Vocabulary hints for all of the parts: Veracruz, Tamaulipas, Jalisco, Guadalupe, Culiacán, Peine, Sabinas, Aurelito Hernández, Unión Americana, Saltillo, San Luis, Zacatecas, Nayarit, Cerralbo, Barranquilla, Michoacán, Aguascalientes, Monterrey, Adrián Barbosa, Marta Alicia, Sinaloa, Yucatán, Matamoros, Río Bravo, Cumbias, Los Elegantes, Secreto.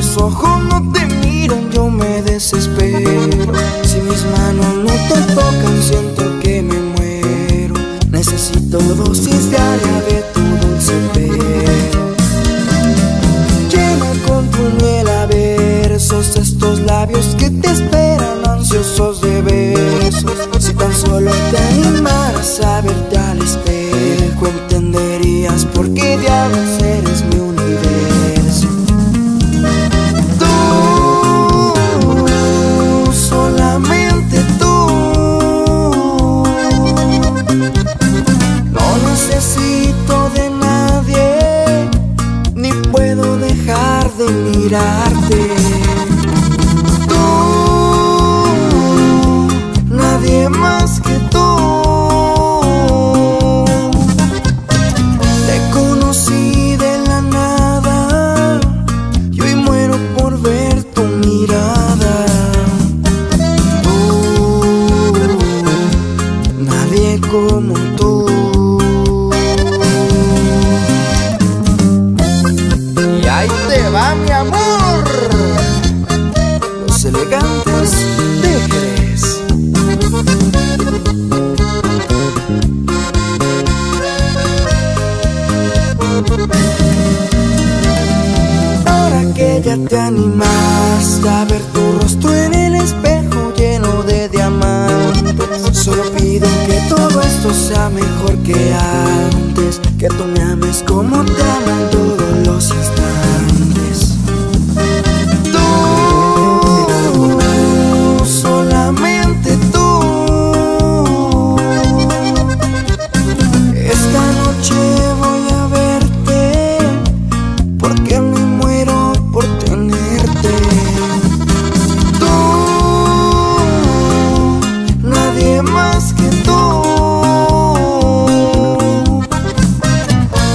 los ojos no te miran, yo me desespero. Si mis manos no te tocan, siento que me muero. Necesito dosis diarias de tu dulce pelo. Llena con tu miel a versos estos labios que te esperan ansiosos de besos. Si tan solo te animaras a verte al espejo, entenderías por qué diablos eres mi universo. Tú, solamente tú. No necesito de nadie, ni puedo dejar de mirarte. Tú, nadie más que tú. Te animaste a ver tu rostro en el espejo lleno de diamantes. Solo pido que todo esto sea mejor que antes, que tú me ames como te aman todos los instantes. Tú, solamente tú. Esta noche voy a verte porque me muero por tenerte. Tú, nadie más que tú.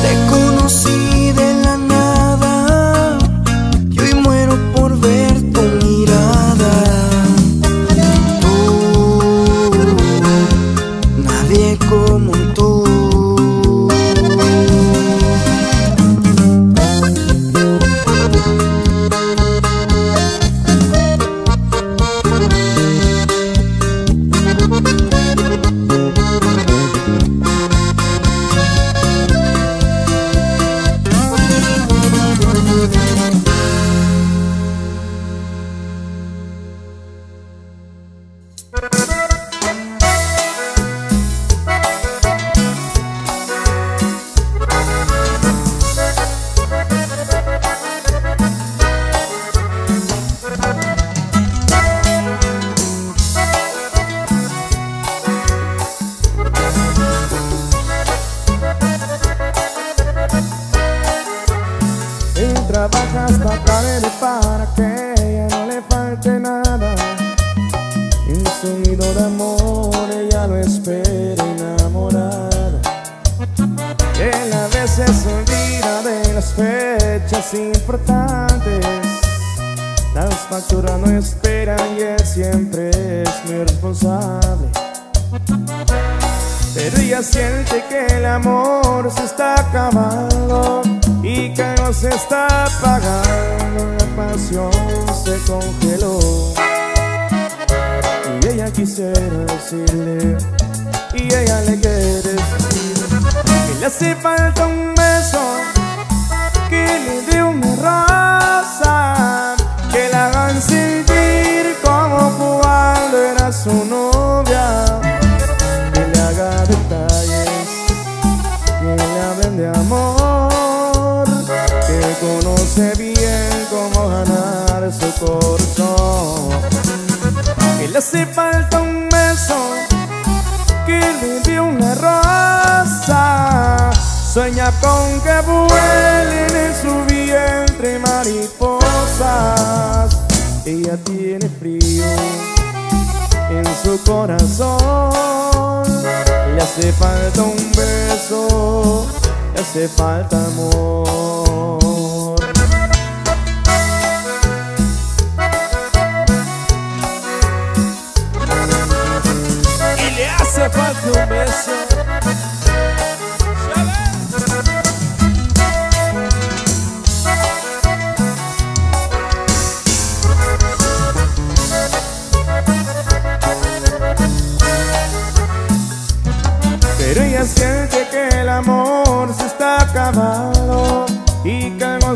Te conocí de la nada, y hoy muero por ver tu mirada. Tú, nadie como tú.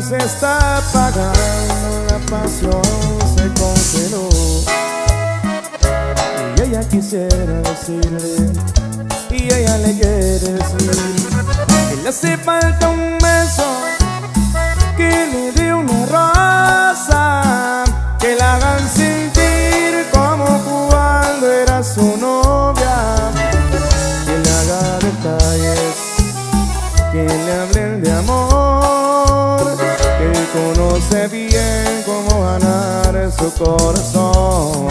fuego se está apagando, la pasión se congeló. Y ella quisiera decirle, y ella le quiere decir, que le hace falta un beso, que le dé una rosa, que la hagan sentir como cuando era su novia, que le haga detalles, que le hablen de amor, que conoce bien cómo ganar su corazón.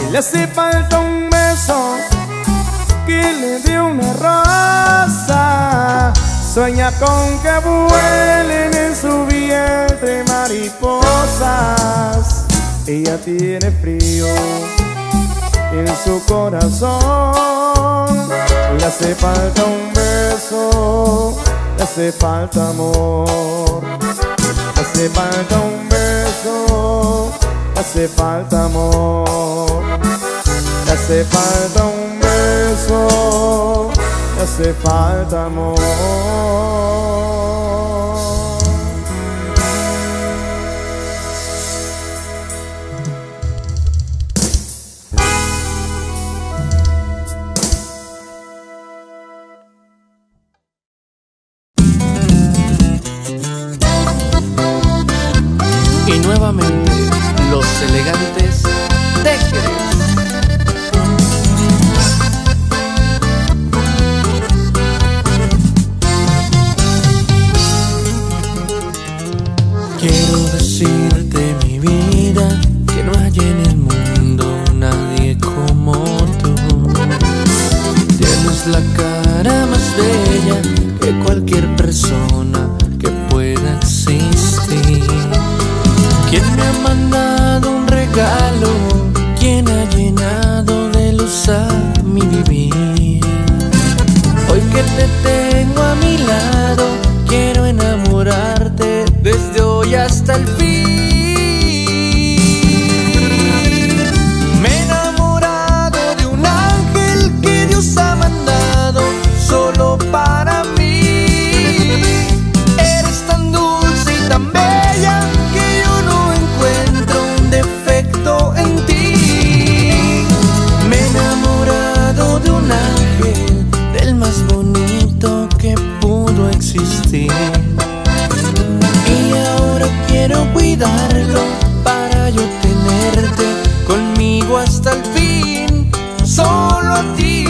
Que le hace falta un beso, que le dé una rosa, sueña con que vuelen en su vientre mariposas. Ella tiene frío en su corazón, le hace falta un beso, le hace falta amor, le hace falta un beso, le hace falta amor, le hace falta un beso, le hace falta amor. Nuevamente, Los Elegantes, te querés. Quiero decirte, mi vida, que no hay en el mundo nadie como tú. Tienes la cara más bella que cualquier persona que pueda existir. ¿Quién me ha mandado un regalo? ¿Quién ha llenado de luz a mi vivir? Hoy que te tengo a mi lado, quiero enamorarte desde hoy hasta el fin. Me he enamorado de un ángel que Dios ha mandado solo para mí. Y ahora quiero cuidarlo para yo tenerte conmigo hasta el fin, solo a ti.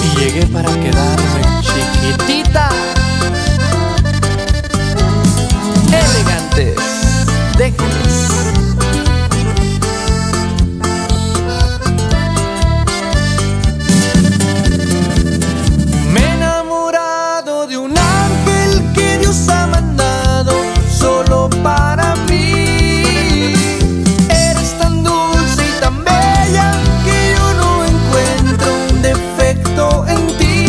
Y llegué para quedarme, chiquitita. Elegantes, déjenme. En ti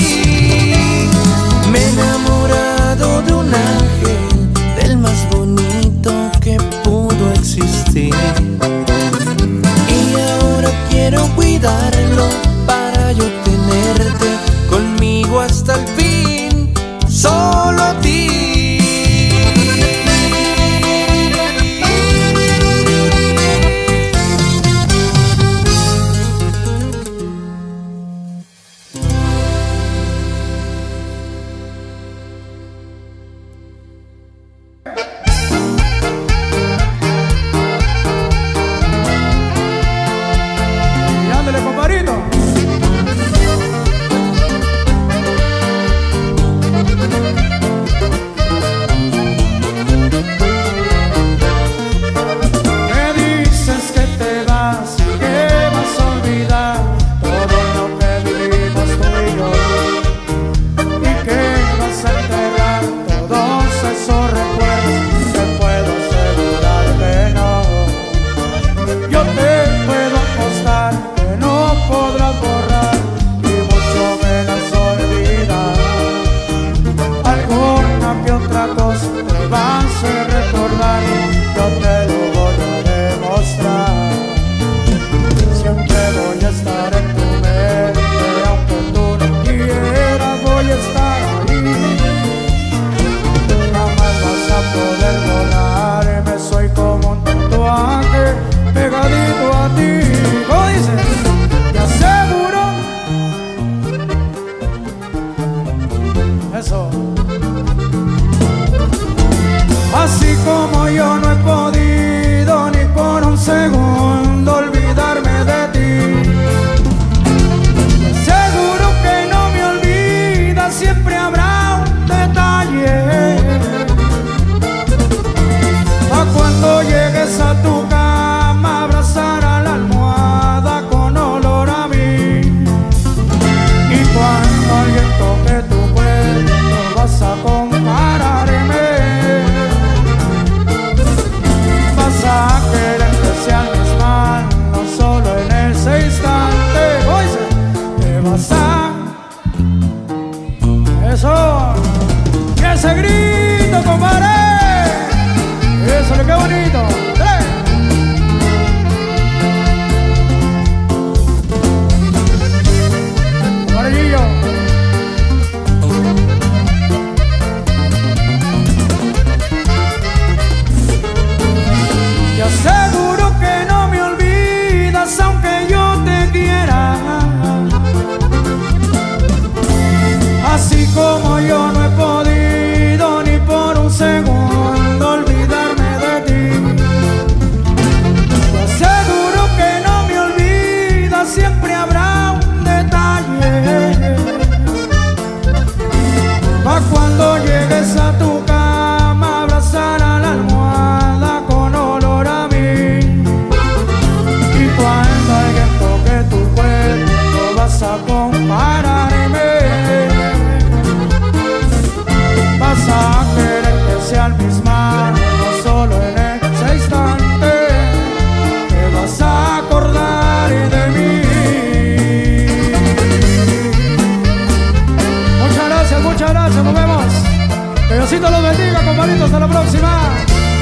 Diosito los bendiga, compadritos. Hasta la próxima.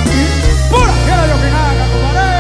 Y pura fiera yo que nada, compadre.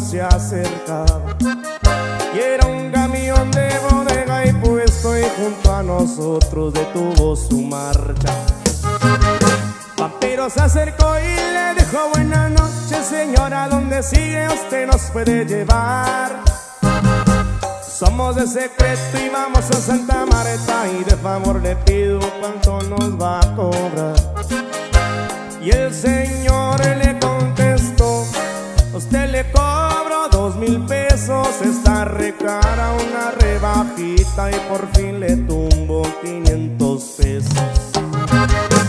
Se acercaba y era un camión de bodega y puesto, y junto a nosotros detuvo su marcha. Vampiro se acercó y le dijo: buenas noches, señora, ¿dónde sigue? Usted nos puede llevar. Somos de Secreto y vamos a Santa Marta, y de favor le pido cuánto nos va a cobrar. Y el señor le contestó: usted le cobro 2,000 pesos, está recara una rebajita, y por fin le tumbo 500 pesos.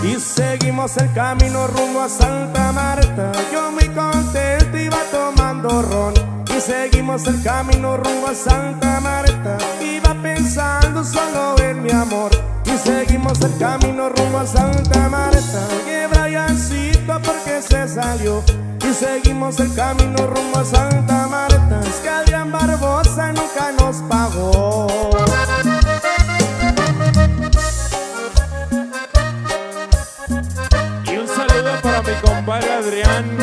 Y seguimos el camino rumbo a Santa Marta, yo muy contento iba tomando ron. Y seguimos el camino rumbo a Santa Marta, iba pensando solo en mi amor. y seguimos el camino rumbo a Santa Marta. Oye, Briancito, ¿por qué se salió? Y seguimos el camino rumbo a Santa Marta. Es que Adrián Barbosa nunca nos pagó. Y un saludo para mi compadre Adrián.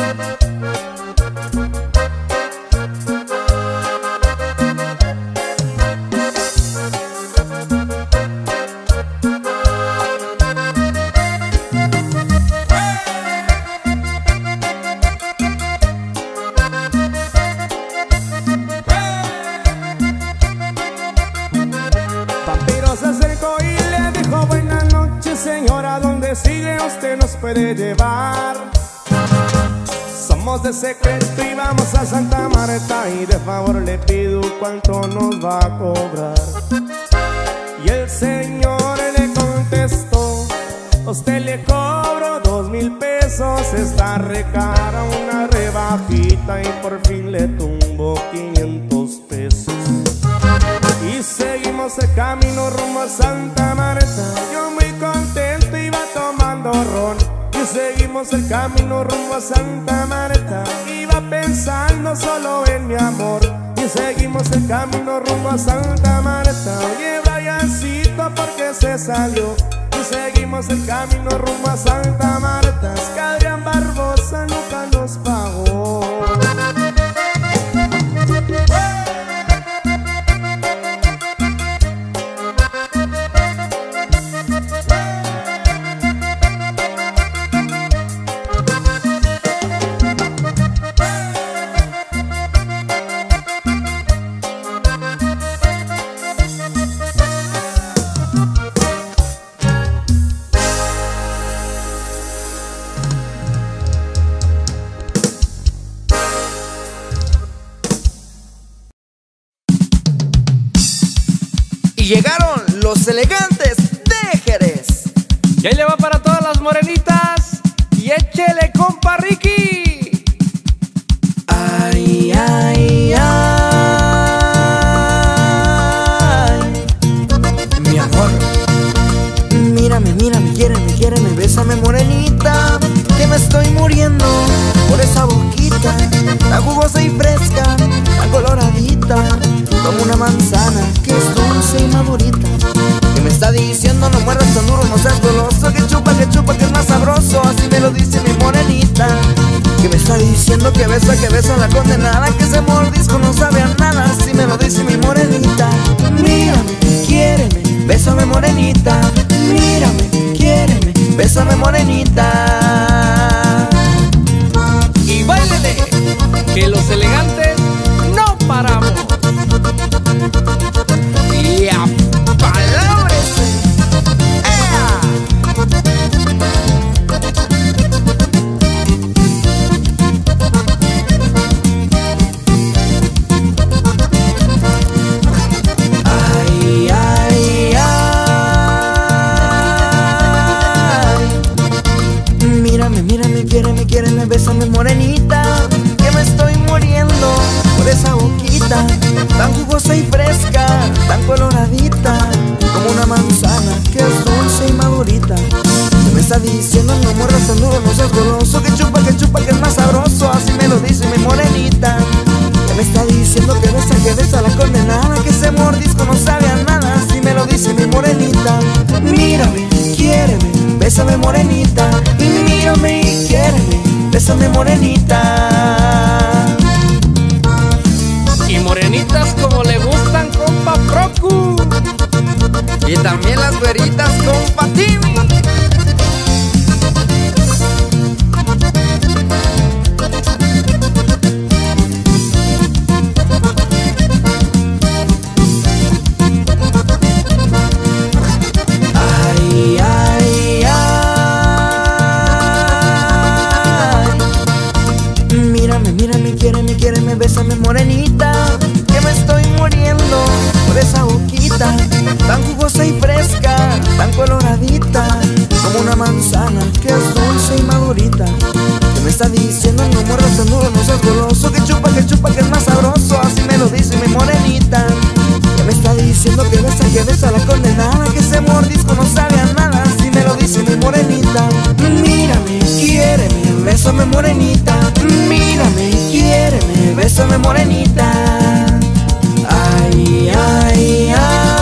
Puede llevar. Somos de Secreto y vamos a Santa Marta, y de favor le pido cuánto nos va a cobrar. Y el señor le contestó: a usted le cobro 2,000 pesos, está recara una rebajita, y por fin le tumbo 500 pesos. Y seguimos el camino rumbo a Santa Marta, yo muy contento iba tomando ron. Seguimos el camino rumbo a Santa Marta, iba pensando solo en mi amor. Y seguimos el camino rumbo a Santa Marta. Oye, Briancito, ¿por qué se salió? Y seguimos el camino rumbo a Santa Marta. Es que Adrián Barbosa nunca nos pagó. Llegaron los elegantes de Jerez. Y ahí le va para todas las morenitas. Y échele, compa Ricky. Ay, ay, ay, mi amor. Mírame, mírame, quiéreme, quiéreme, bésame, morenita, que me estoy muriendo por esa boquita, la jugosa y fresca, la coloradita, como una manzana que es dulce y madurita. Que me está diciendo: no muerdas tan duro, no seas goloso, que chupa, que chupa, que es más sabroso. Así me lo dice mi morenita. Que me está diciendo que besa la condenada, que ese mordisco no sabe a nada. Así me lo dice mi morenita. Mírame, quiéreme, bésame, morenita. Mírame, quiéreme, bésame, morenita. Y báilele, que los elegantes no paramos. Y apalábrese. ¡Ea! Ay, ay, ay. Mírame, mírame, quiéreme, quiéreme, bésame, morenita, que me estoy muriendo por esa boquita tan jugosa y fresca, tan coloradita, como una manzana que es dulce y madurita. Se me está diciendo: no muerdas tan duro, no seas goloso, que chupa, que es más sabroso. Así me lo dice mi morenita. Se me está diciendo que besa la condenada, que ese mordisco no sabe a nada. Así me lo dice mi morenita. Mírame, quiéreme, bésame, morenita. Y mírame y quiéreme, bésame, morenita. Y morenitas como le gustan, compa Procu. Y también las güeritas, compa Timmy. Ay, ay, ay. Mírame, mírame, quiéreme, quiéreme, bésame, morenita, esa boquita tan jugosa y fresca, tan coloradita, como una manzana que es dulce y madurita. Que me está diciendo: no muerdas tan duro, no seas goloso, que chupa, que es más sabroso. Así me lo dice mi morenita. Que me está diciendo que besa la condenada, que ese mordisco no sabe a nada si me lo dice mi morenita. Mírame, quiéreme, bésame morenita. Mírame, quiéreme, bésame morenita. Ay, ay, ay.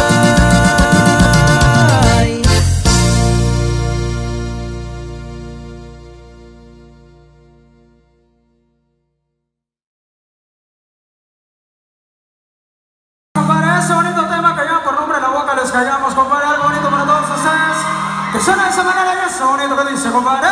Compadre, ese bonito tema que lleva por nombre La Boca les callamos, compadre, algo bonito para todos ustedes. Que suena de esa manera y eso bonito que dice, compadre.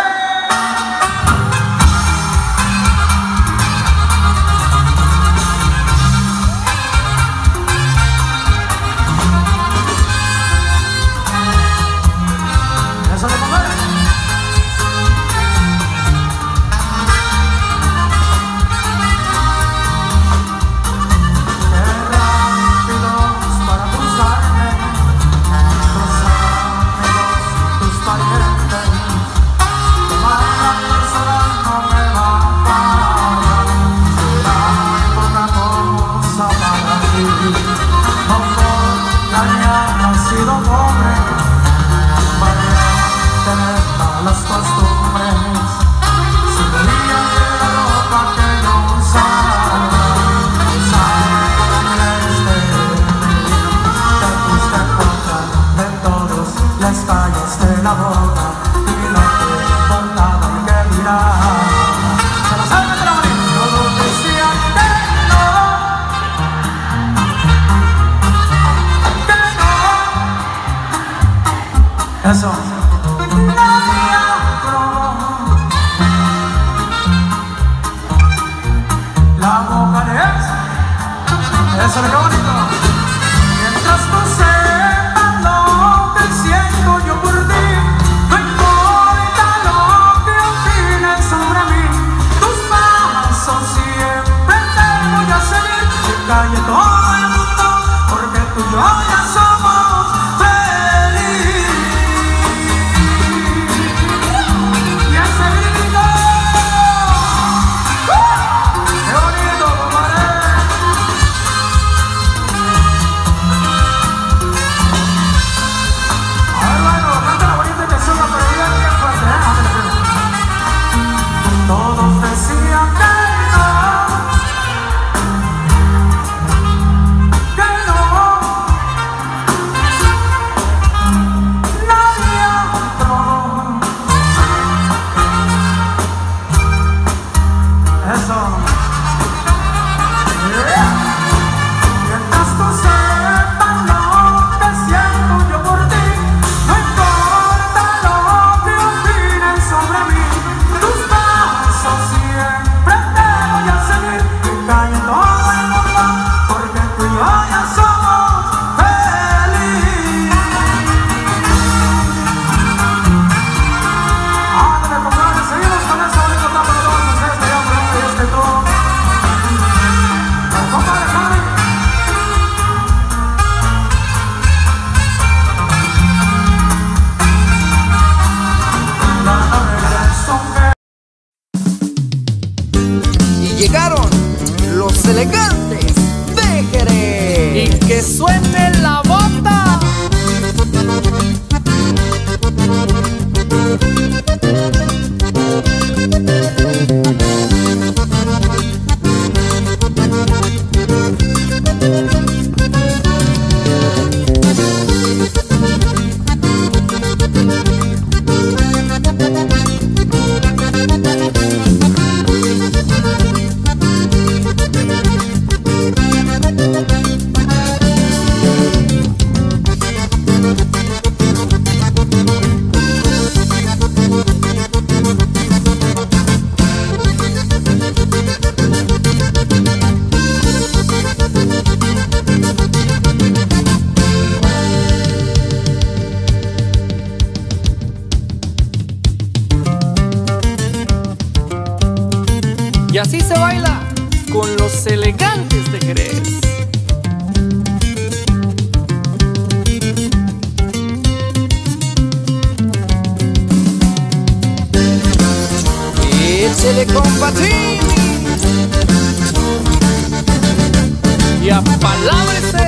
Palábrese.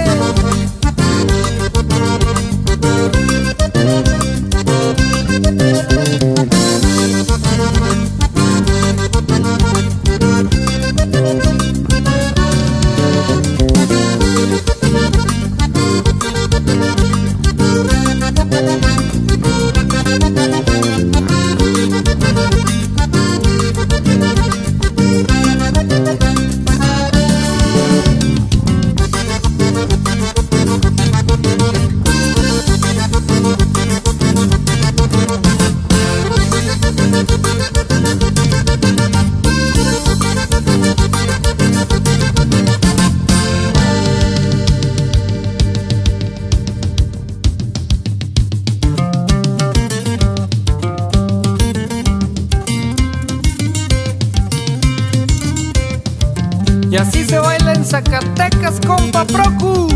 Zacatecas, compa Procu.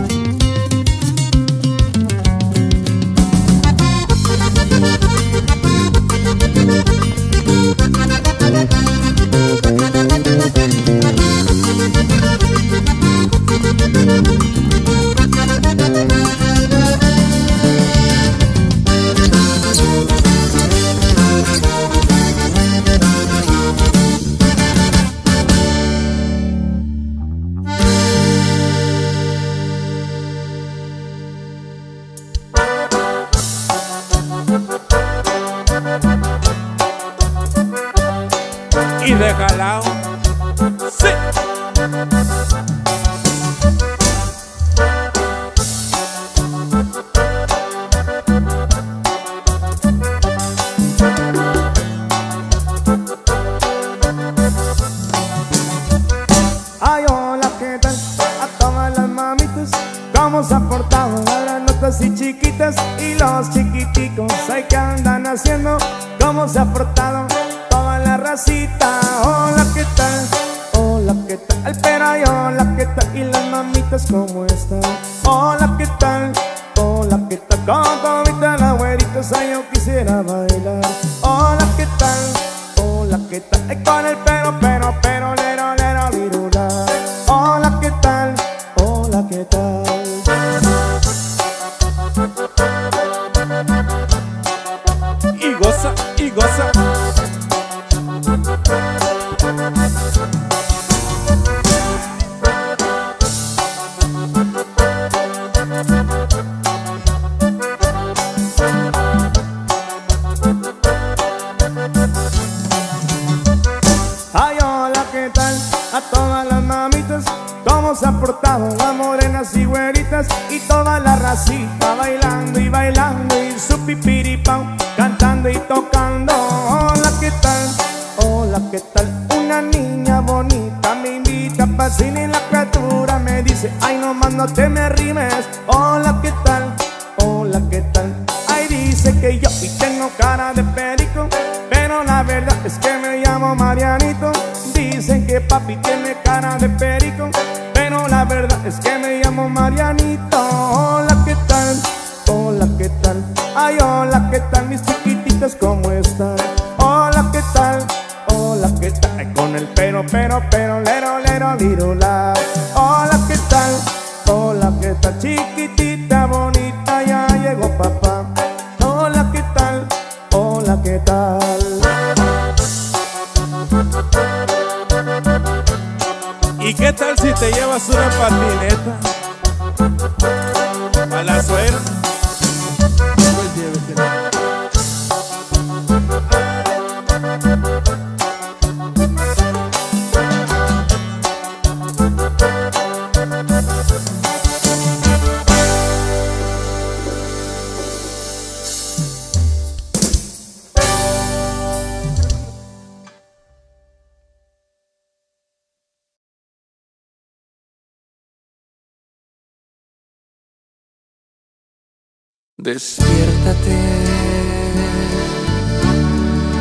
Despiértate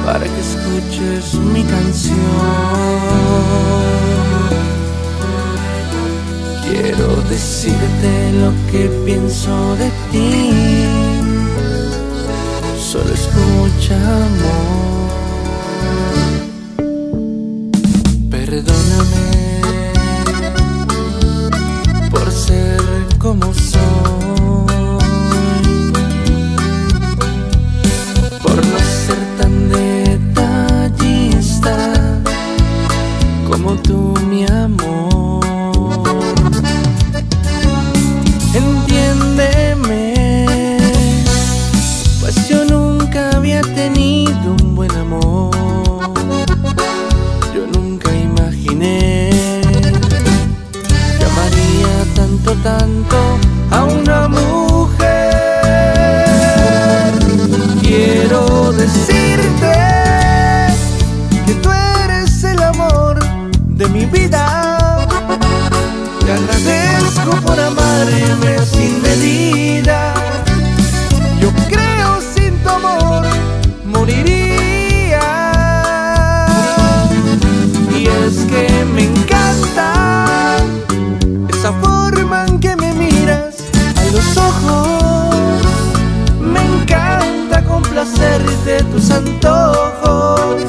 para que escuches mi canción. Quiero decirte lo que pienso de ti. Solo escucha, amor. Perdóname por ser como soy, como tú, mi amor. Entiéndeme, pues yo nunca había tenido un buen amor. Yo nunca imaginé que amaría tanto, tanto a una mujer. Quiero decirte que tú eres el amor de mi vida. Te agradezco por amarme sin medida. Yo creo sin tu amor moriría. Y es que me encanta los ojos. Me encanta complacerte tus antojos.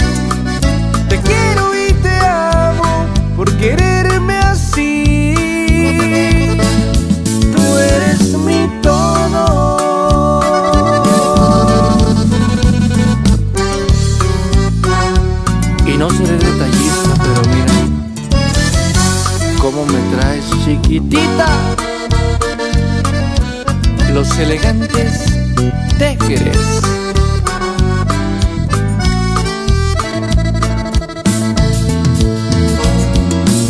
Te quiero y te amo por quererme así. Tú eres mi todo. Y no seré detallista, pero mira cómo me traes, chiquitita. Los elegantes tejeres.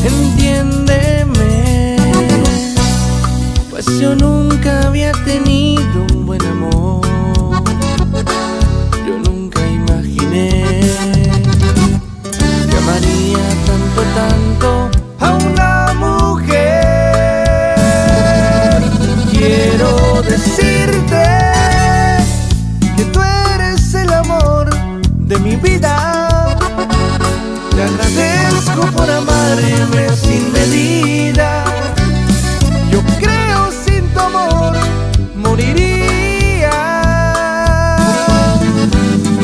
Entiéndeme, pues yo nunca había tenido un buen amor. Yo nunca imaginé que amaría tanto, tanto a una mujer. Quiero decirte que tú eres el amor de mi vida. Te agradezco por amarme sin medida. Yo creo sin tu amor moriría.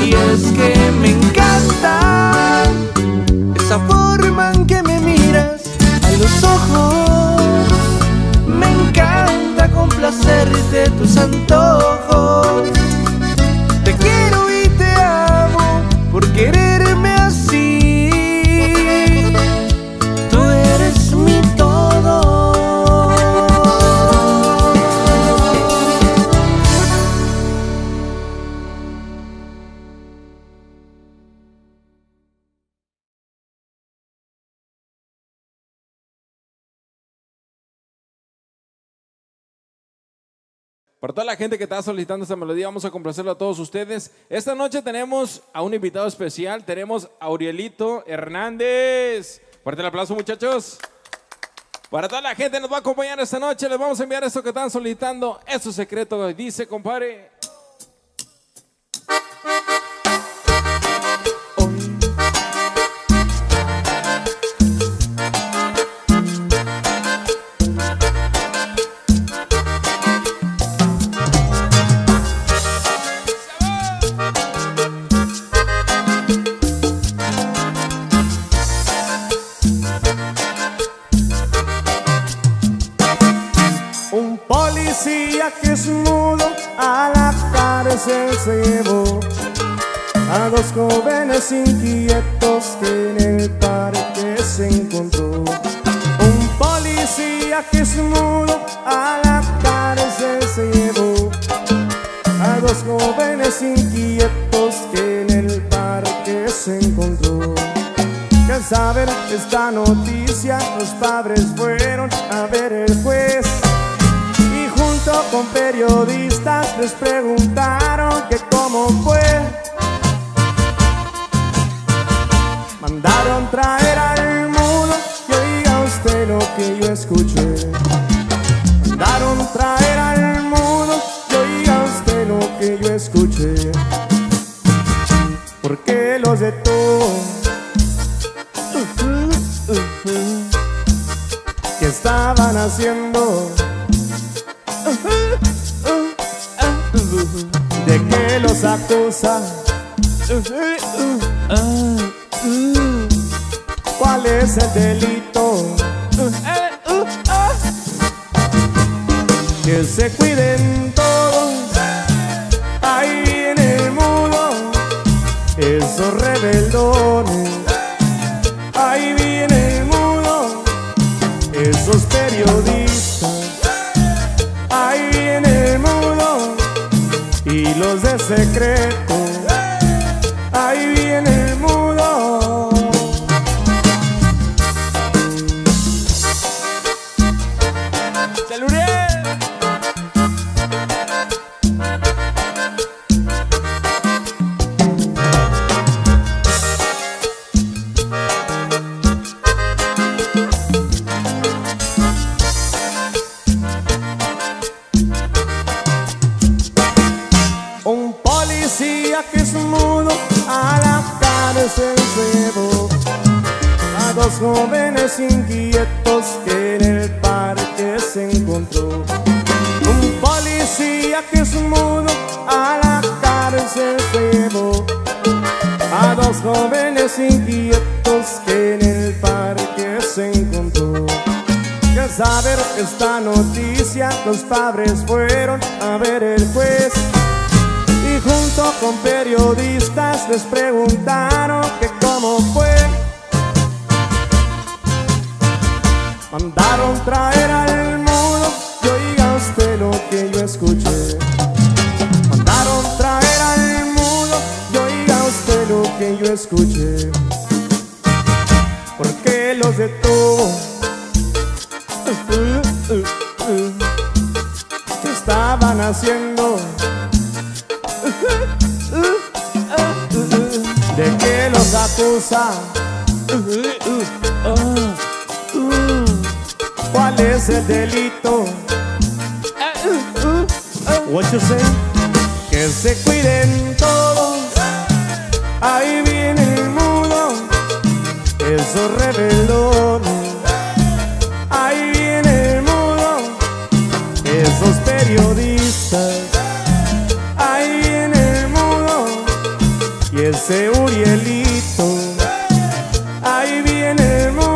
Y es que me encanta esa forma en que me miras a los ojos. Me encanta complacerte tus antojos. Te quiero y te amo por quererme así. Tú eres mi todo. Para toda la gente que está solicitando esta melodía, vamos a complacerlo a todos ustedes. Esta noche tenemos a un invitado especial, tenemos a Aurelito Hernández. Fuerte el aplauso, muchachos. Para toda la gente que nos va a acompañar esta noche, les vamos a enviar esto que están solicitando. Esto es secreto, dice, compadre. Se llevó a dos jóvenes inquietos que en el parque se encontró. Un policía que es mudo a la cárcel se llevó a dos jóvenes inquietos que en el parque se encontró. Que al saber esta noticia los padres fueron a ver el juez y junto con periodistas les preguntaron que cómo fue. Mandaron traer al mudo y oiga usted lo que yo escuché. Mandaron traer al mudo y oiga usted lo que yo escuché. ¿Por qué los detuvo? ¿Qué estaban haciendo? ¿De qué los acusa? ¿Cuál es el delito? Que se cuiden todos ahí en el muro, esos rebeldones. Ahí viene el muro, esos periodistas. Ahí viene el muro y los de secreto. Ahí viene el mudo. ¡Saludé! Dos jóvenes inquietos que en el parque se encontró. Un policía que es un mudo a la cárcel se llevó a dos jóvenes inquietos que en el parque se encontró. Y al saber esta noticia, los padres fueron a ver el juez y junto con periodistas les preguntaron que cómo fue. Mandaron traer al mudo, que oiga usted lo que yo escuché. Mandaron traer al mudo, que oiga usted lo que yo escuché. ¿Por qué los detuvo? ¿Qué estaban haciendo? ¿De qué los acusa? ¿Cuál es el delito? What you say? Que se cuiden todos, ahí viene el mudo, esos rebelones. Ahí viene el mudo, esos periodistas. Ahí viene el mudo y ese Urielito. Ahí viene el mudo.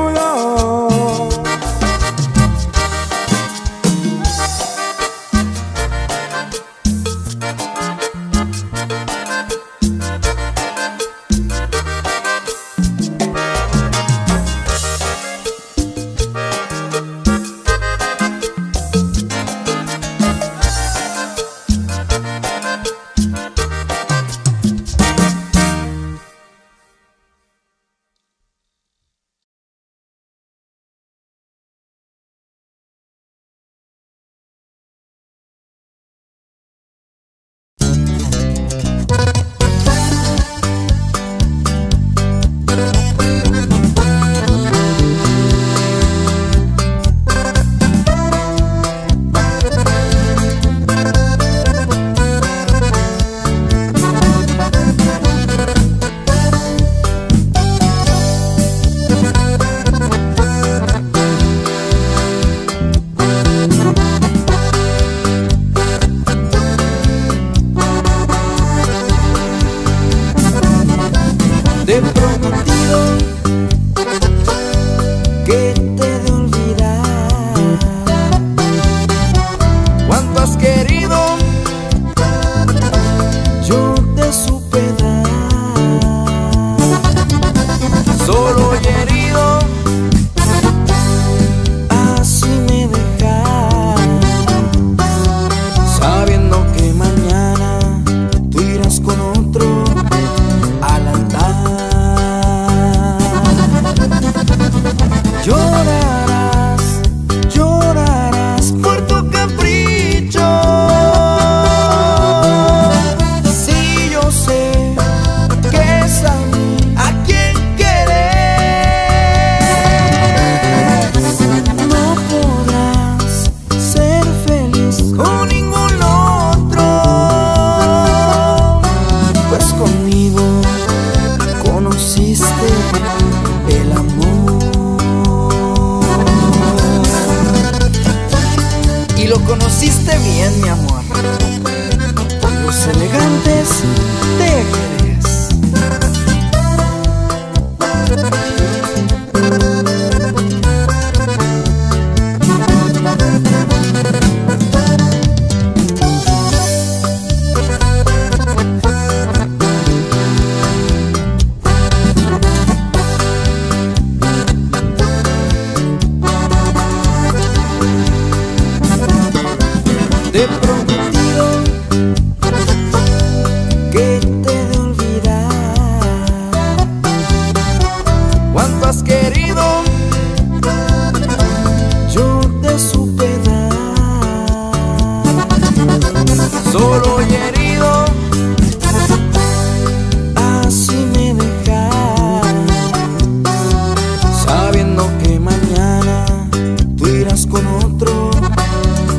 Con otro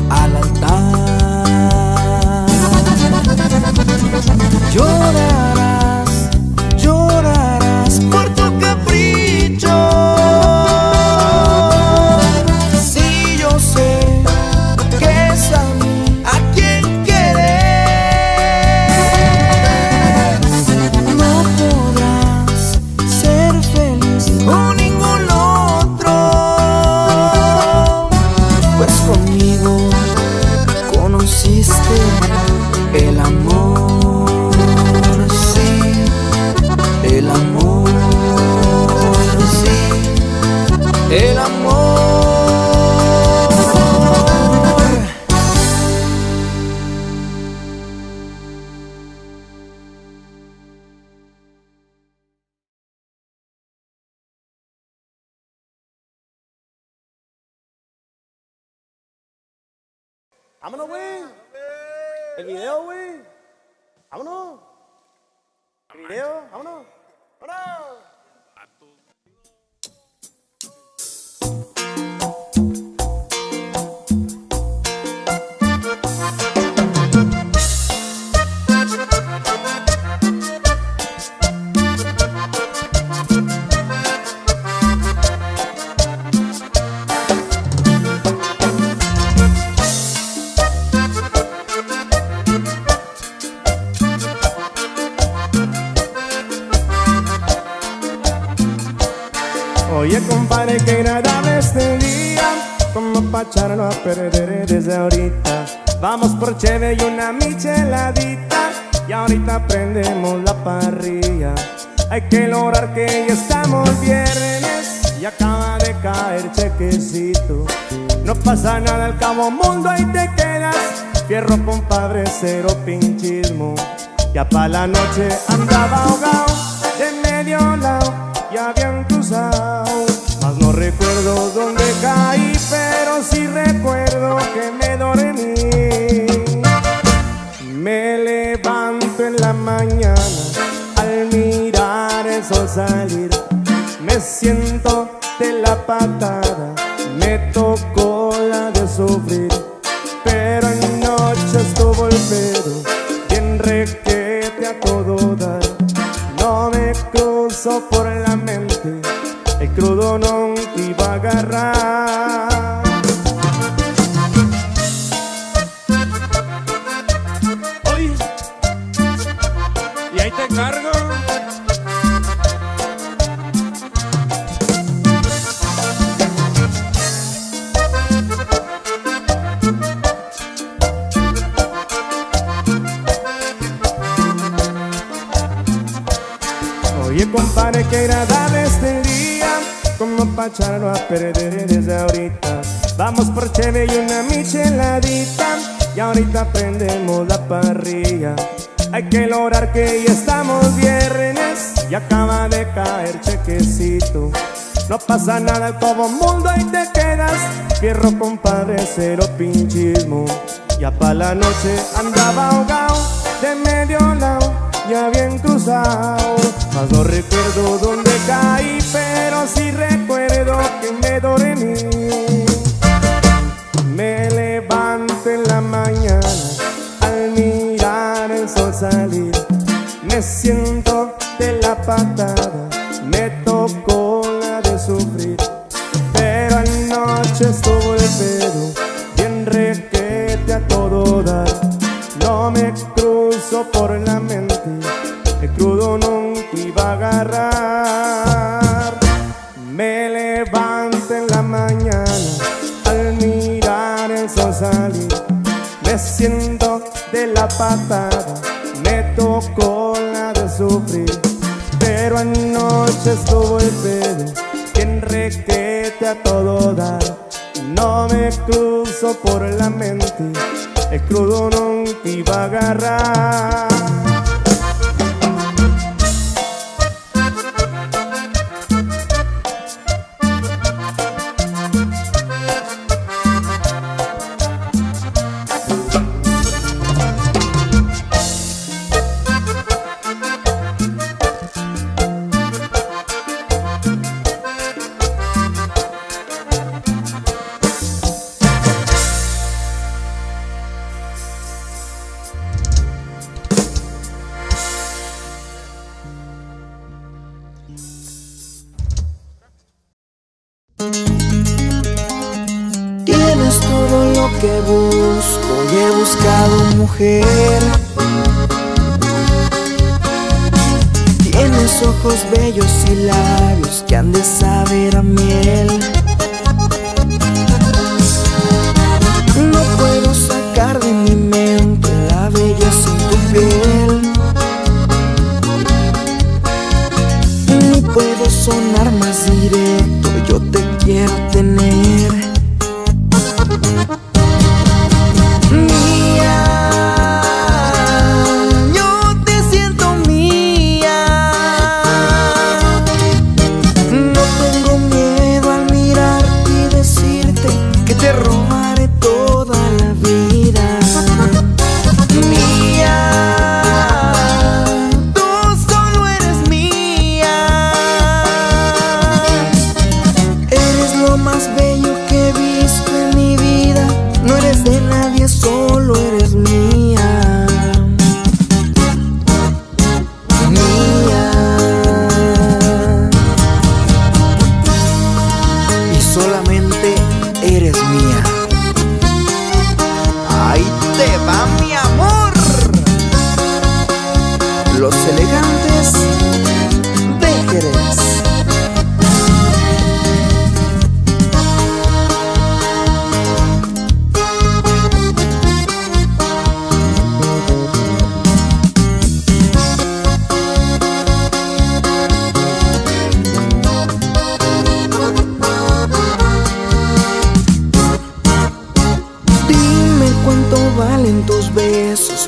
al altar. conmigo conociste el amor, sí, el amor, sí, el amor. Vámonos, güey. El video, güey. Vámonos. El video, vámonos. ¡Vámonos! Oye, compadre, qué agradable este día, como pa' echarlo a perder desde ahorita. Vamos por cheve y una micheladita, y ahorita prendemos la parrilla. Hay que lograr que ya estamos viernes, y acaba de caer chequecito. No pasa nada, al cabo mundo ahí te quedas, fierro compadre, cero pinchismo. Ya pa' la noche andaba ahogado, de medio lado ya habían cruzado, mas no recuerdo dónde caí, pero sí recuerdo que me dormí. Me levanto en la mañana al mirar el sol salir, me siento de la patada, me tocó la de sufrir, pero en noche estuvo el pedo, bien requete a todo dar. No me cruzó por la mente, el crudo no te iba a agarrar. ¡Ay! Y ahí te cargo. Oye, compadre, qué agradable este día, como pa' echarlo a perder desde ahorita. Vamos por cheve y una micheladita, y ahorita prendemos la parrilla. Hay que lograr que ya estamos viernes, y acaba de caer chequecito. No pasa nada, todo mundo ahí te quedas, fierro compadre, cero pinchismo. Ya pa' la noche andaba ahogado, de medio lado ya bien cruzado, mas no recuerdo dónde caí, pero sí recuerdo que me dormí. Me levanto en la mañana al mirar el sol salir, me siento de la patada, me tocó la de sufrir, pero anoche estuvo el pedo, bien requete a todo dar. No me cruzo por la mente, el crudo nunca iba a agarrar. Me levanto en la mañana al mirar el sol salir, me siento de la patada, me tocó la de sufrir, pero anoche estuvo el pedo, quien requete a todo dar. No me cruzo por la mente, el crudo no te iba a agarrar. Tienes ojos bellos y labios que han de saber a miel. nadie, solo eres mía. Mía. Y solamente eres mía. Ahí te va mi amor. Los Elegantes de Jerez.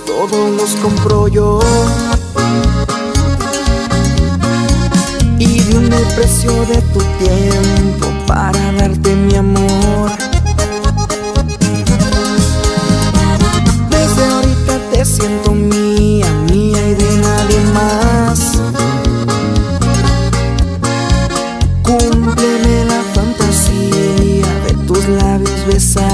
Todos los compro yo y dime el precio de tu tiempo para darte mi amor. Desde ahorita te siento mía, mía y de nadie más. Cúmpleme la fantasía de tus labios besar.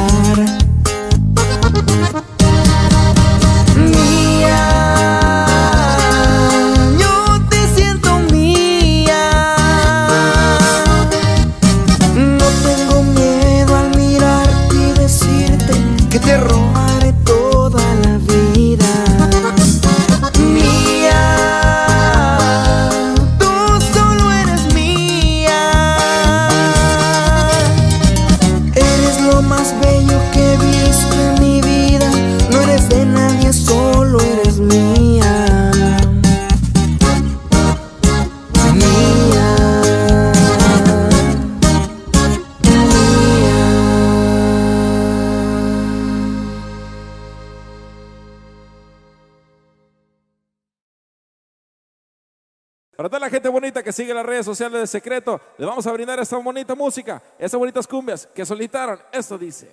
Para toda la gente bonita que sigue las redes sociales de Secreto, le vamos a brindar esta bonita música, esas bonitas cumbias que solicitaron. Esto dice: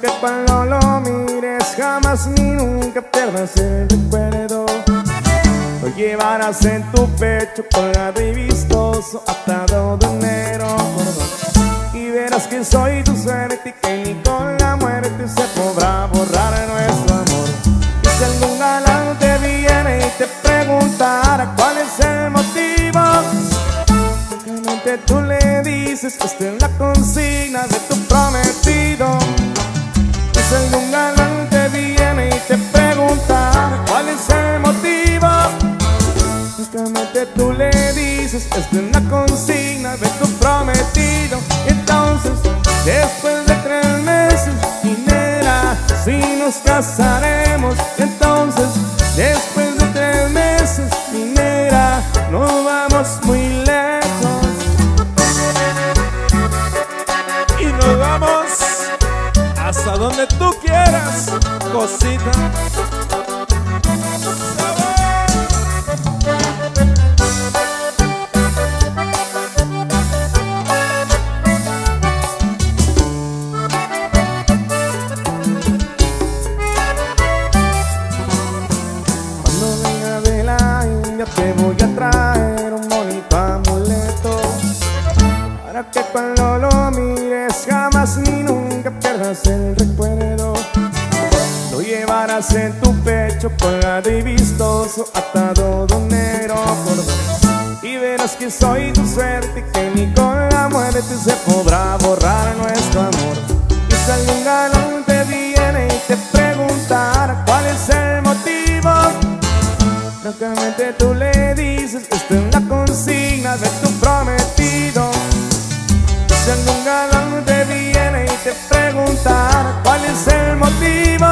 que cuando lo mires jamás ni nunca pierdas el recuerdo. Lo llevarás en tu pecho colgado y vistoso, atado de un negro cordón. Y verás que soy tu suerte y que ni con la muerte se podrá borrar nuestro amor. Y si algún galán te viene y te preguntara cuál es el motivo, simplemente tú le dices que esta es la consigna de tu prometido. Si un galán te viene y te pregunta cuál es el motivo, simplemente tú le dices que es una consigna de tu prometido. Entonces, después de 3 meses, dinera, si nos casaremos. Entonces, después de 3 meses, dinera, no vamos muy lejos y nos vamos hasta donde tú quieras, cosita. Cuando venga de la India te voy a traer un bonito amuleto, para que cuando lo mires jamás ni nunca el recuerdo. Lo llevarás en tu pecho colgado y vistoso, atado de un negro cordón. Y verás que soy tu suerte y que ni con la muerte se podrá borrar nuestro amor. Y si algún galán te viene y te preguntara cuál es el motivo, francamente tú le dices que esta es la consigna de tu prometido. Y si algún galán te viene y te preguntar cuál es el motivo,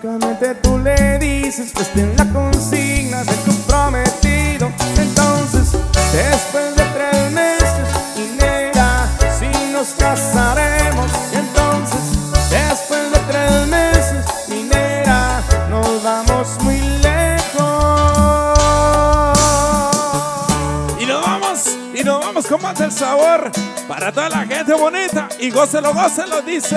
francamente tú le dices que esté en la consigna de tu prometido. Entonces, después de 3 meses, y nega, si nos casaremos. más el sabor para toda la gente bonita. Y gócelo, gócelo, dice.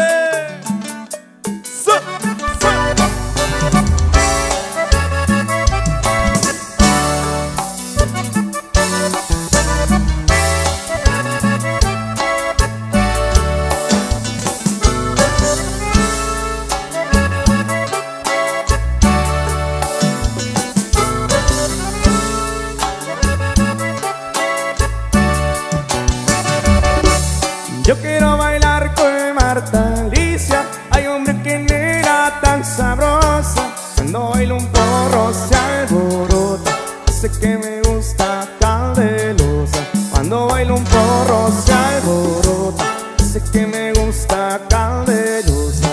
Yo quiero bailar con Marta Alicia. Hay hombre que nena tan sabrosa. Cuando bailo un porro se alborota. Sé que me gusta candelosa. Cuando bailo un porro se alborota. Sé que me gusta candelosa.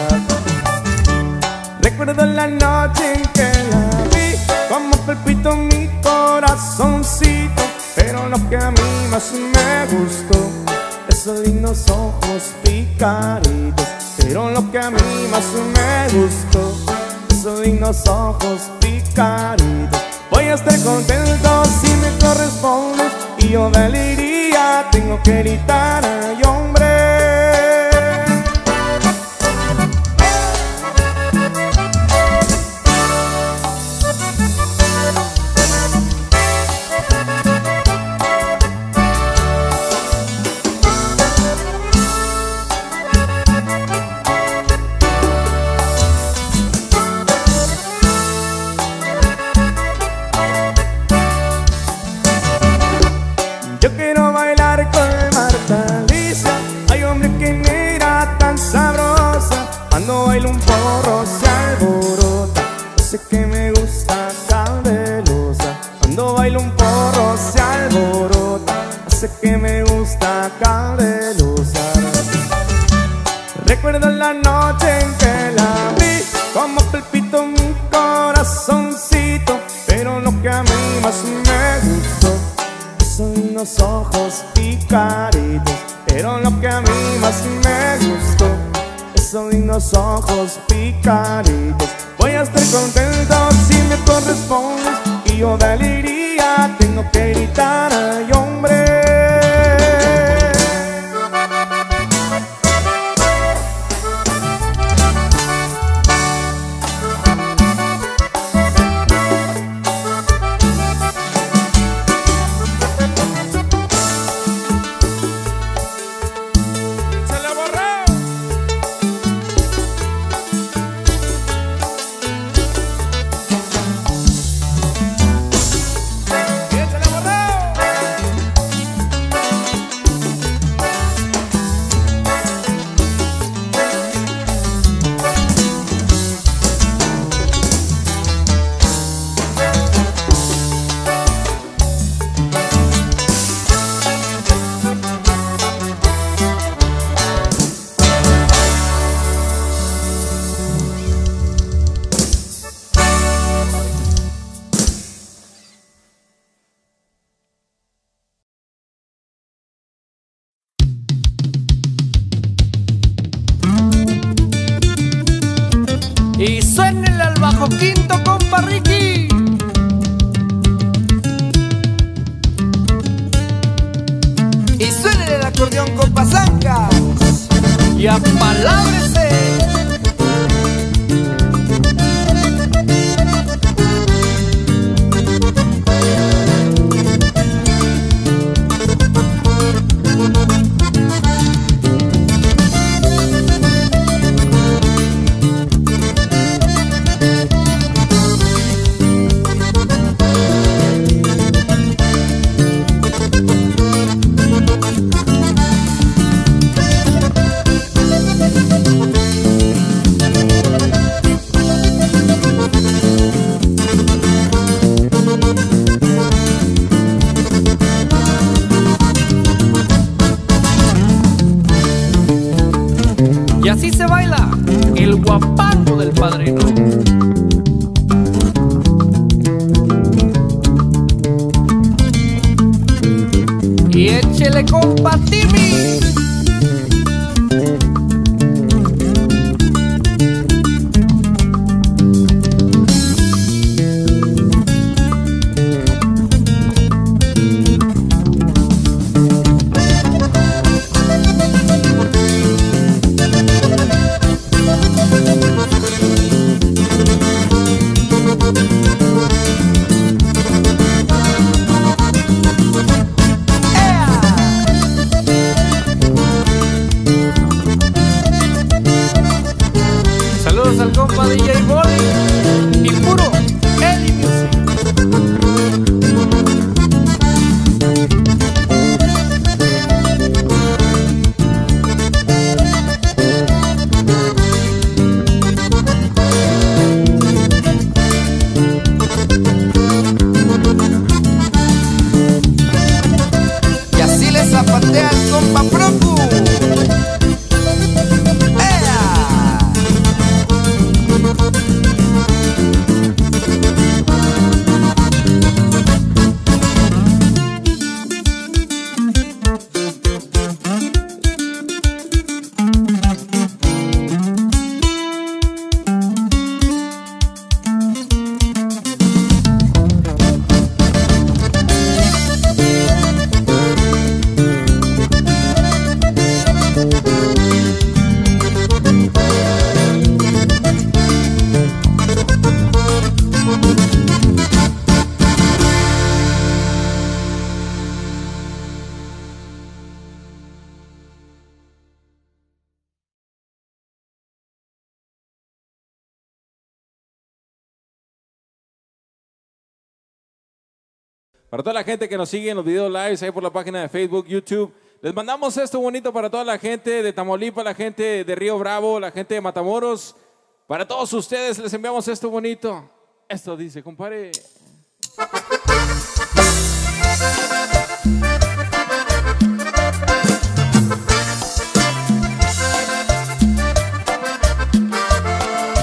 Recuerdo la noche en que la vi, como palpitó mi corazoncito. Pero lo que a mí más me gustó, esos lindos ojos picaritos. Pero lo que a mí más me gustó, esos lindos ojos picaritos. Voy a estar contento si me correspondes, y yo deliría, tengo que gritar ay hombre. Ojos picaritos. Voy a estar contento si me correspondes, y yo de alegría tengo que gritar ay hombre. Para toda la gente que nos sigue en los videos lives, ahí por la página de Facebook, YouTube, les mandamos esto bonito para toda la gente de Tamaulipas, la gente de Río Bravo, la gente de Matamoros. Para todos ustedes les enviamos esto bonito. Esto dice, compadre.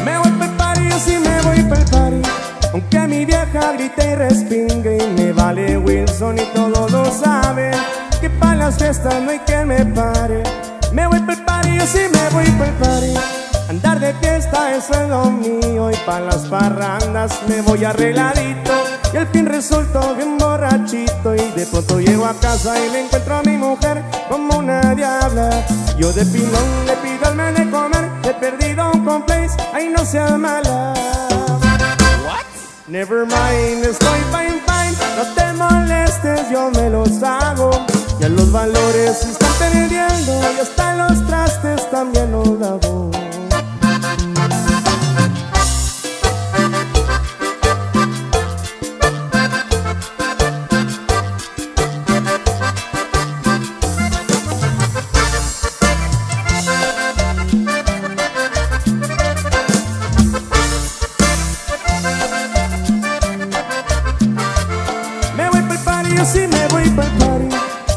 Me voy pa'l party, yo sí me voy pa'l party. Aunque mi vieja grite y respingue y me vale Wilson y todos lo saben. Que pa' las fiestas no hay quien me pare. Me voy pa'l party, yo sí me voy pa'l party. Andar de fiesta, eso es lo mío. Y pa' las parrandas me voy arregladito. Y al fin resulto bien borrachito. Y de pronto llego a casa y me encuentro a mi mujer como una diabla. Yo de pilón le pido al men de comer. He perdido un complex, ay no seas mala. What? Never mind, estoy fine, fine. No te molestes, yo me los hago. Ya los valores se están perdiendo y hasta los trastes también los lavo.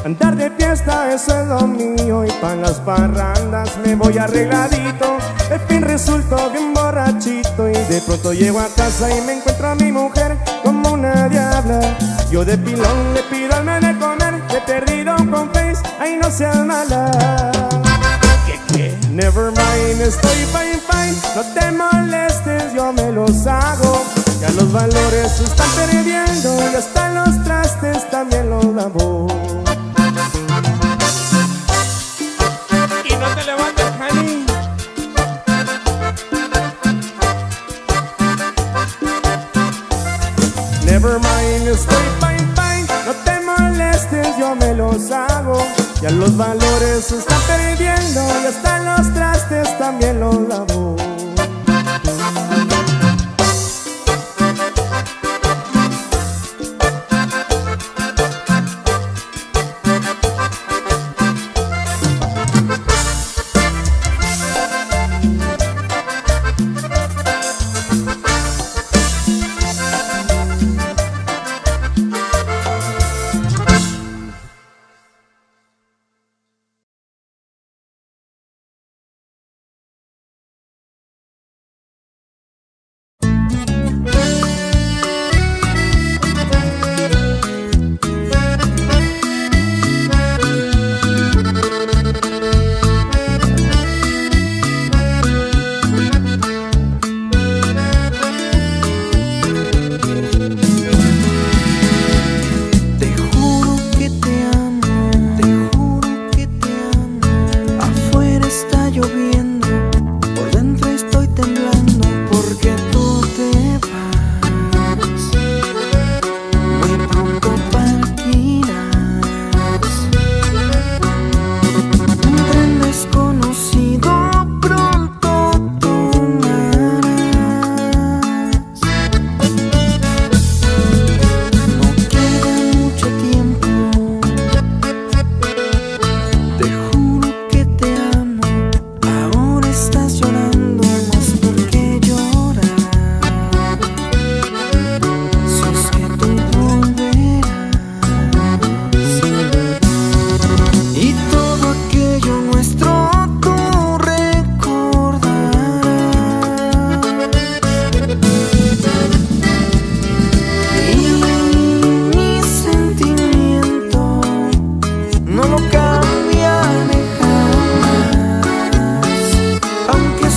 Andar de fiesta, eso es lo mío. Y pa' las parrandas me voy arregladito. El fin resulto bien borrachito. Y de pronto llego a casa y me encuentro a mi mujer como una diabla. Yo de pilón le pido al men de comer. He perdido con face, ay no seas mala. ¿Qué? Never mind, estoy fine, fine. No te molestes, yo me los hago. Ya los valores se están perdiendo y hasta los trastes también los lavo. Never mind, estoy fine, fine. No te molestes, yo me los hago. Ya los valores se están perdiendo y hasta los trastes también los lavo. Aunque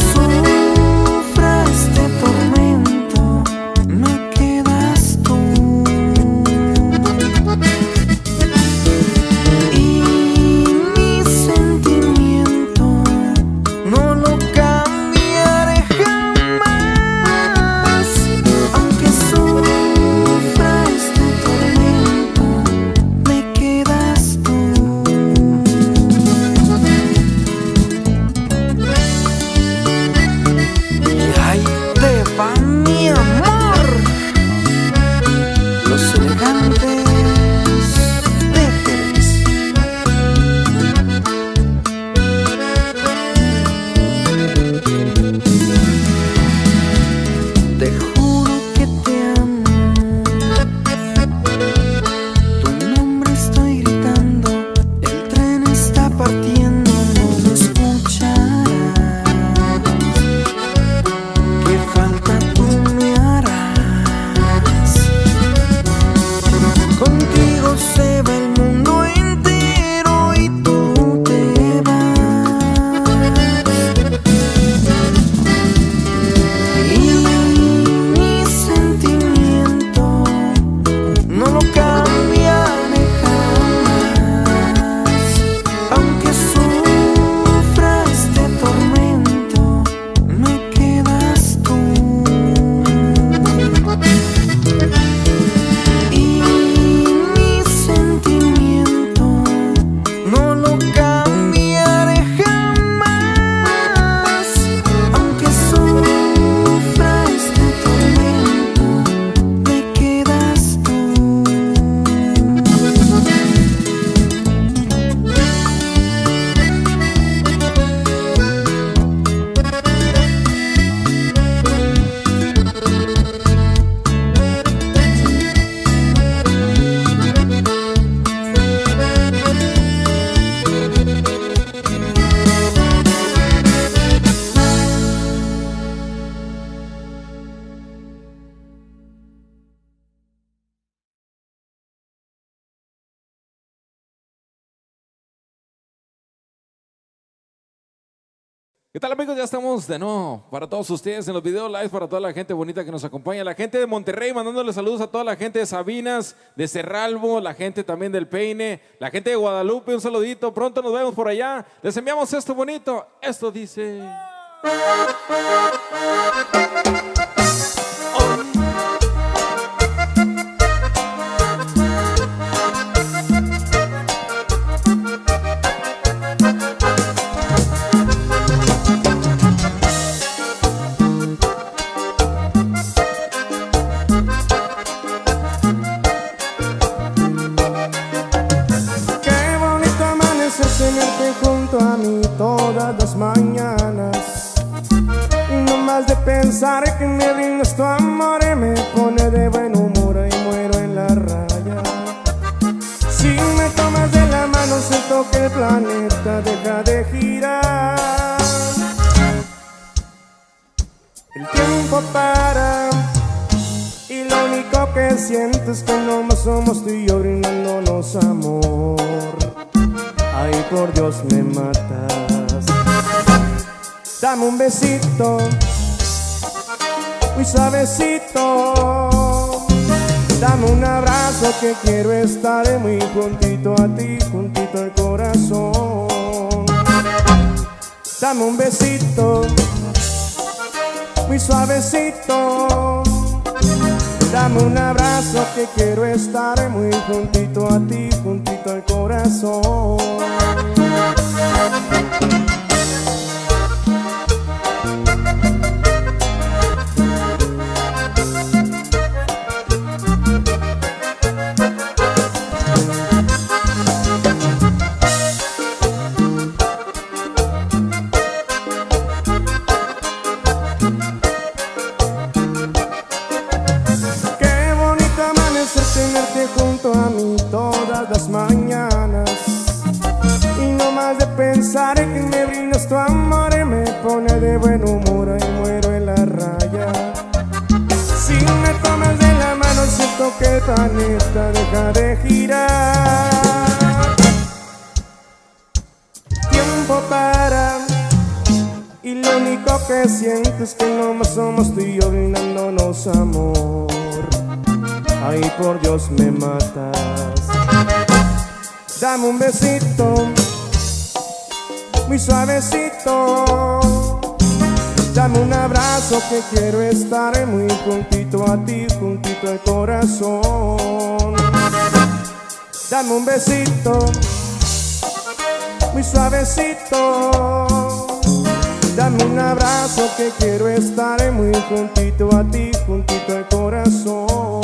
¿Qué tal, amigos? Ya estamos de nuevo para todos ustedes en los videos live, para toda la gente bonita que nos acompaña. La gente de Monterrey mandándole saludos a toda la gente de Sabinas, de Cerralbo, la gente también del Peine, la gente de Guadalupe, un saludito. Pronto nos vemos por allá. Les enviamos esto bonito. Esto dice... Todas las mañanas, no más de pensar que me brindas tu amor me pone de buen humor y muero en la raya. Si me tomas de la mano siento que el planeta deja de girar. El tiempo para y lo único que siento es que no más somos tú y yo brindándonos amor. Ay, por Dios, me matas. Dame un besito, muy suavecito. Dame un abrazo que quiero estar muy juntito a ti, juntito al corazón. Dame un besito, muy suavecito. Dame un abrazo que quiero estar muy juntito a ti, juntito al corazón. Me matas. Dame un besito, muy suavecito. Dame un abrazo que quiero estar muy juntito a ti, juntito al corazón. Dame un besito, muy suavecito. Dame un abrazo que quiero estar muy juntito a ti, juntito al corazón.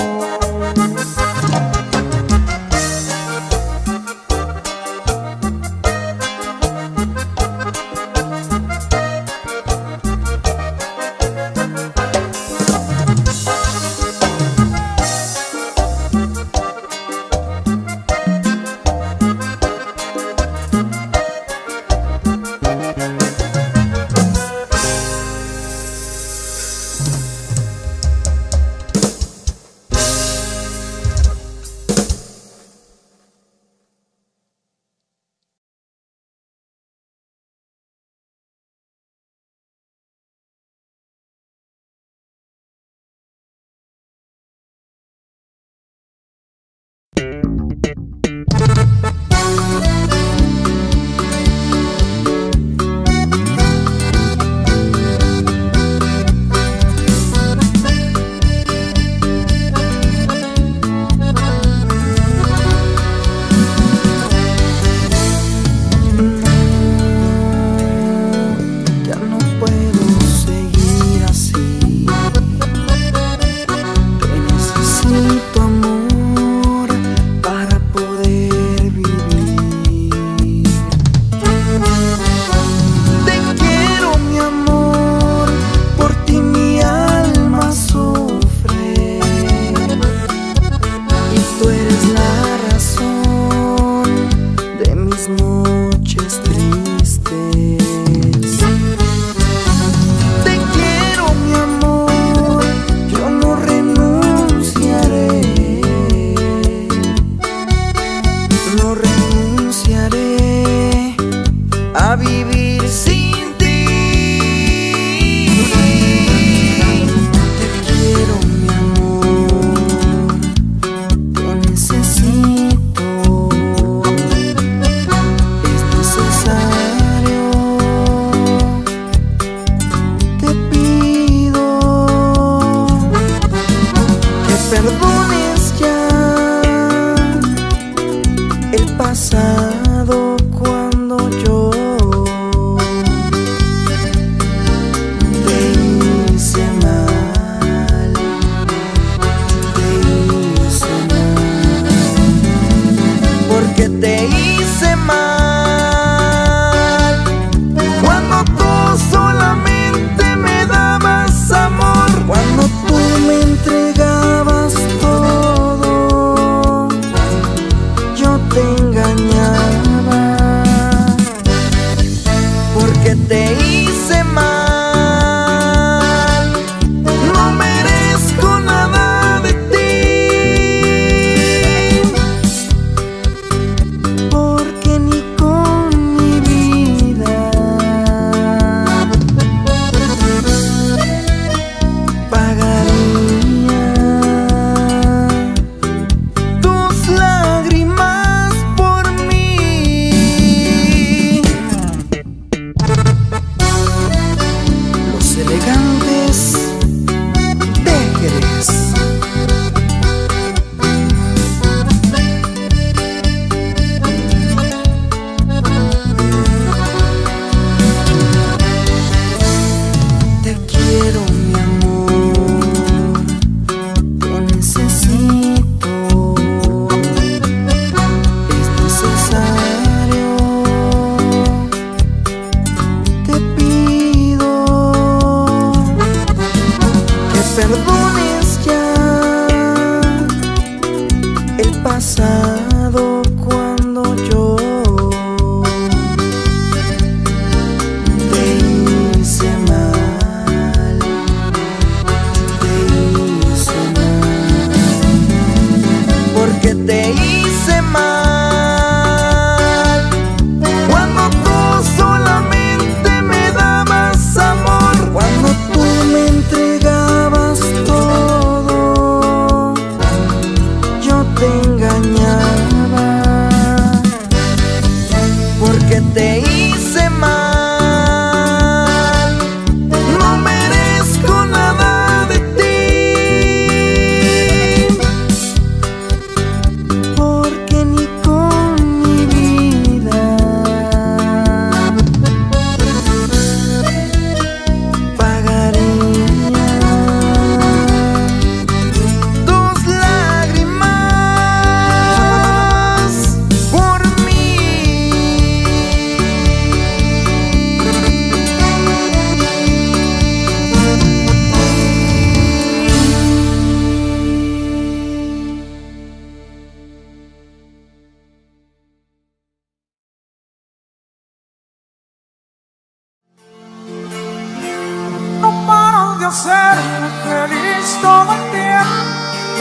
conocer que Cristo mantiene.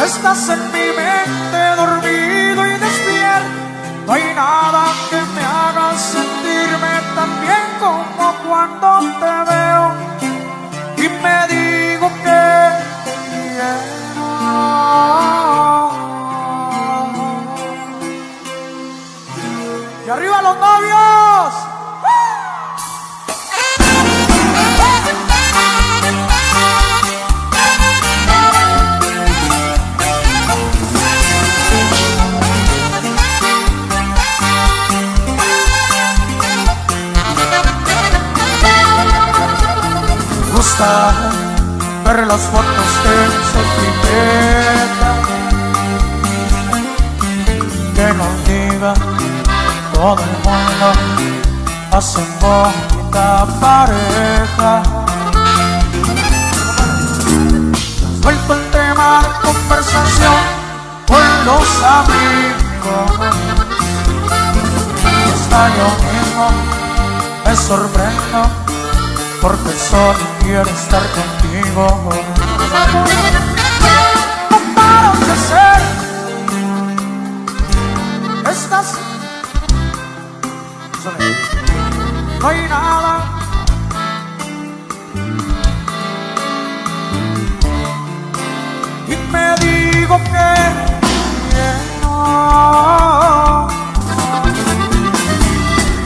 Estás en mi mente dormido y despierto. No hay nada que me haga sentirme tan bien como cuando te veo y me digo que te quiero. ¡Y arriba los novios! Ver las fotos de su etiqueta que nos diga todo el mundo hace bonita pareja. Vuelvo el tema de conversación con los amigos. Hasta yo mismo me sorprendo porque solo quiero estar contigo. No paro de ser. Estás. No hay nada. Y me digo que no.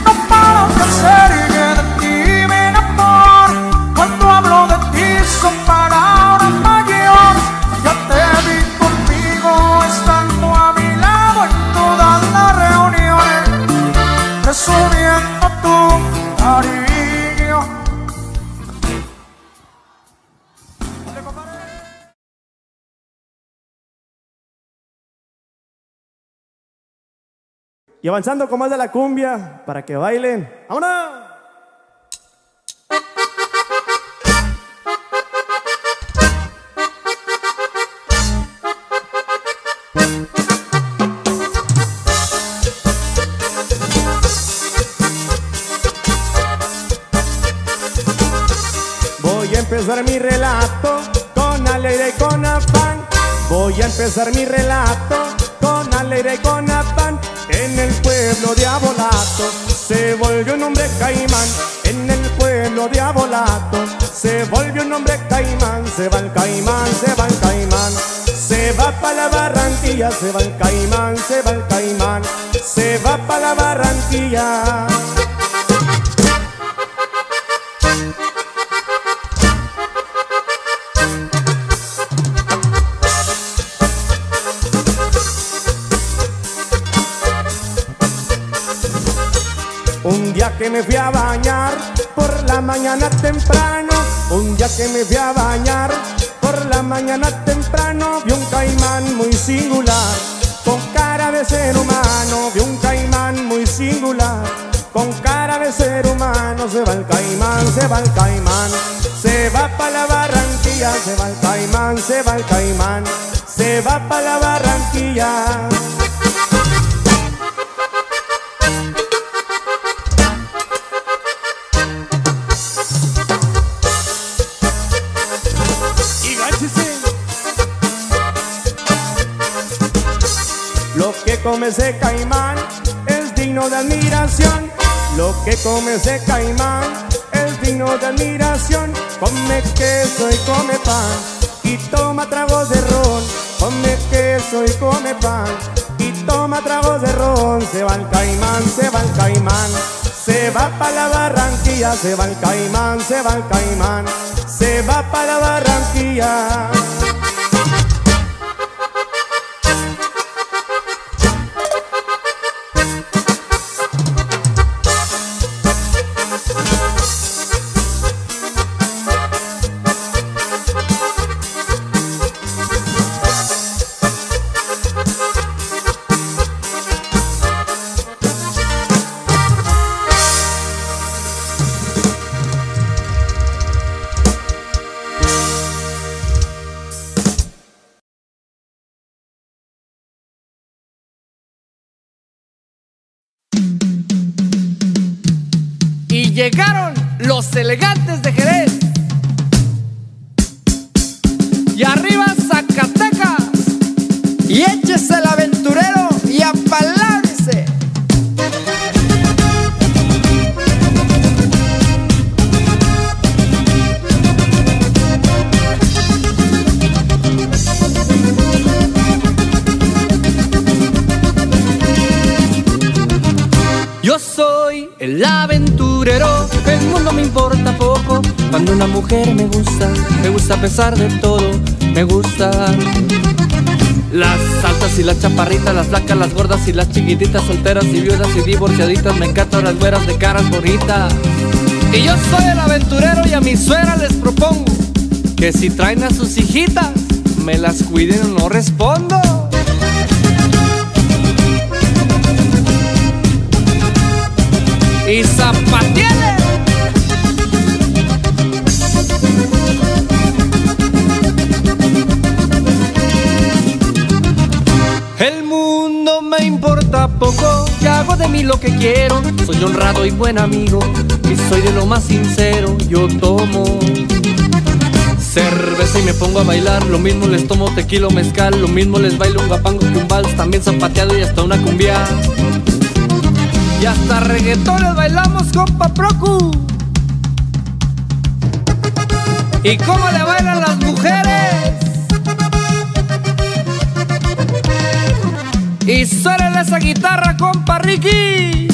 No paro de ser. Son palabras mayores. Yo te vi conmigo estando a mi lado en todas las reuniones, presumiendo tu cariño. Y avanzando con más de la cumbia para que bailen. ¡Vámonos! Voy a empezar mi relato con alegría y con afán. Voy a empezar mi relato con alegría y con afán. En el pueblo de Abolato se volvió un hombre caimán. En el pueblo de Abolato se volvió un hombre caimán. Se va el caimán, se va el caimán. Se va pa' la Barranquilla, se va el caimán, se va el caimán. Se va pa' la Barranquilla. Un día que me fui a bañar por la mañana temprano. Un día que me fui a bañar por la mañana temprano. Vi un caimán muy singular con cara de ser humano. Vi un caimán muy singular con cara de ser humano. Se va el caimán, se va el caimán. Se va pa' la Barranquilla. Se va el caimán, se va el caimán. Se va pa' la Barranquilla. Lo que come ese caimán es digno de admiración. Lo que come ese caimán es digno de admiración. Come queso y come pan y toma tragos de ron. Come queso y come pan y toma tragos de ron. Se va el caimán, se va el caimán. Se va pa' la Barranquilla, se va el caimán, se va el caimán. Se va pa' la Barranquilla. Llegaron los elegantes de Jerez. Yo soy el aventurero, el mundo me importa poco. Cuando una mujer me gusta a pesar de todo, me gusta. Las altas y las chaparritas, las flacas, las gordas y las chiquititas, solteras y viudas y divorciaditas, me encantan las güeras de caras bonitas. Y yo soy el aventurero y a mis suegras les propongo que si traen a sus hijitas, me las cuiden o no respondo. Y zapateale. El mundo me importa poco, que hago de mí lo que quiero. Soy honrado y buen amigo, y soy de lo más sincero. Yo tomo cerveza y me pongo a bailar, lo mismo les tomo tequila o mezcal, lo mismo les bailo un guapango que un vals, también zapateado y hasta una cumbia. Y hasta reggaetones bailamos, compa Procu. ¿Y cómo le bailan las mujeres? Y suélele esa guitarra, compa Ricky.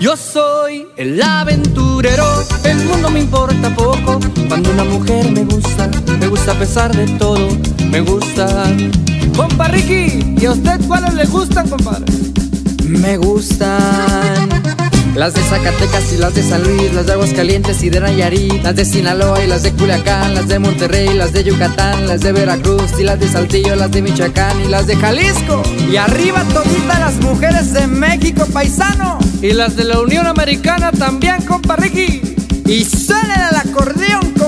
Yo soy el aventurero, el mundo me importa poco. Cuando una mujer me gusta a pesar de todo, me gusta. Compa Ricky, ¿y a usted cuáles le gustan, compadre? Me gustan las de Zacatecas y las de San Luis, las de Aguascalientes y de Nayarit, las de Sinaloa y las de Culiacán, las de Monterrey, las de Yucatán, las de Veracruz y las de Saltillo, las de Michoacán y las de Jalisco. Y arriba toditas las mujeres de México, paisano. Y las de la Unión Americana también, compa Ricky. Y suena el acordeón.